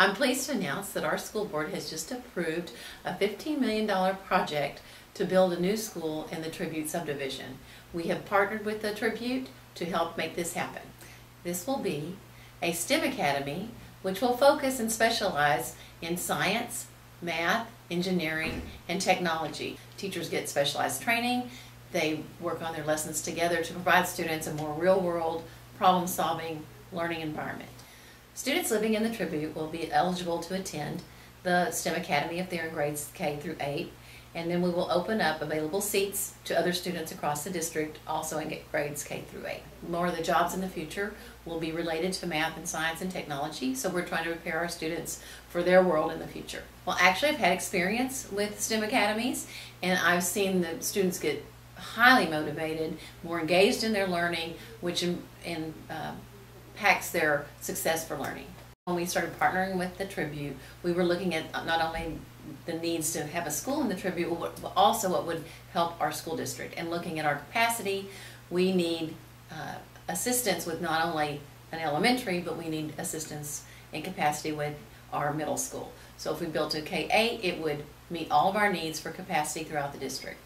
I'm pleased to announce that our school board has just approved a $15 million project to build a new school in the Tribute subdivision. We have partnered with the Tribute to help make this happen. This will be a STEM Academy, which will focus and specialize in science, math, engineering, and technology. Teachers get specialized training. They work on their lessons together to provide students a more real-world, problem-solving learning environment. Students living in the Tribute will be eligible to attend the STEM Academy if they're in grades K through 8, and then we will open up available seats to other students across the district also in grades K through 8. More of the jobs in the future will be related to math and science and technology, so we're trying to prepare our students for their world in the future. Well, actually I've had experience with STEM Academies, and I've seen the students get highly motivated, more engaged in their learning, which impacts their success for learning. When we started partnering with the Tribute, we were looking at not only the needs to have a school in the Tribute, but also what would help our school district. And looking at our capacity, we need assistance with not only an elementary, but we need assistance in capacity with our middle school. So if we built a K-8, it would meet all of our needs for capacity throughout the district.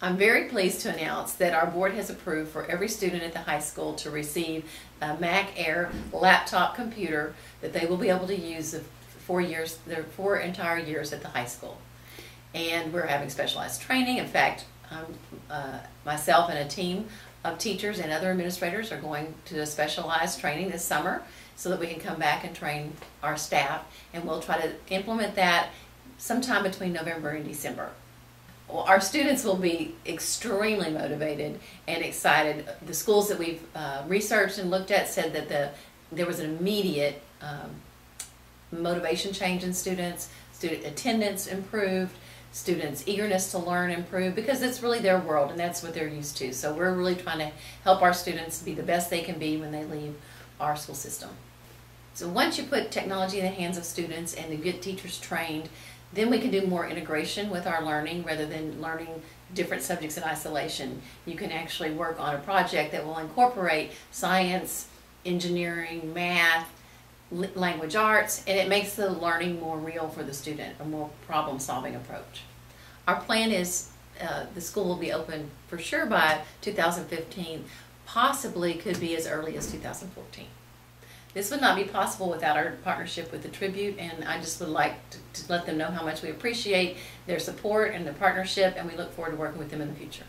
I'm very pleased to announce that our board has approved for every student at the high school to receive a Mac Air laptop computer that they will be able to use their 4 entire years at the high school. And we're having specialized training. In fact, myself and a team of teachers and other administrators are going to a specialized training this summer so that we can come back and train our staff, and we'll try to implement that sometime between November and December. Well, our students will be extremely motivated and excited. The schools that we've researched and looked at said that there was an immediate motivation change in students, student attendance improved, students' eagerness to learn improved, because it's really their world and that's what they're used to. So we're really trying to help our students be the best they can be when they leave our school system. So once you put technology in the hands of students and you get teachers trained, then we can do more integration with our learning rather than learning different subjects in isolation. You can actually work on a project that will incorporate science, engineering, math, language arts, and it makes the learning more real for the student, a more problem-solving approach. Our plan is the school will be open for sure by 2015, possibly could be as early as 2014. This would not be possible without our partnership with the Tribute, and I just would like to let them know how much we appreciate their support and their partnership, and we look forward to working with them in the future.